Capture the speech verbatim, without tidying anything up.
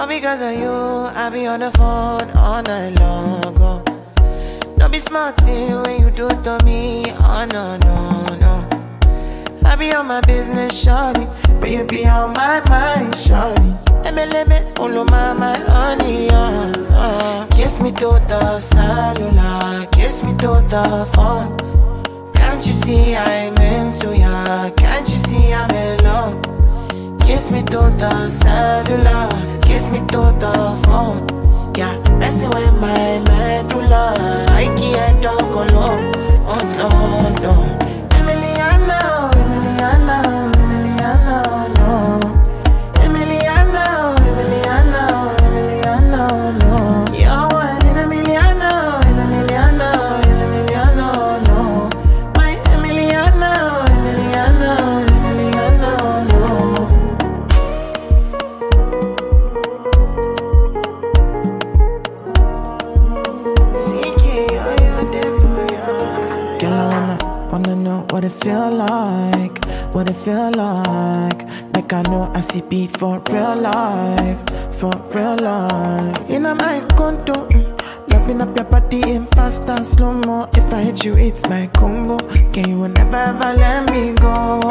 All because of you, I be on the phone all night long ago. Don't be smarty when you do it to me, oh no, no, no. I be on my business, shawty, but you be on my mind, shawty. Emeleme, uluma, my honey, uh, uh. Kiss me to the cellular, kiss me to the phone. Can't you see I'm into ya, can't you see I'm in love? Kiss me to the cellular, kiss me to the phone. Yeah, messing with my medulla, I can't talk alone, oh no, no. Emiliano, Emiliano, Emiliano, no. What it feel like, what it feel like. Like I know I see beat for real life, for real life. In a my condo, mm, loving up your body in fast and slow-mo. If I hit you, it's my combo. Can you never ever let me go?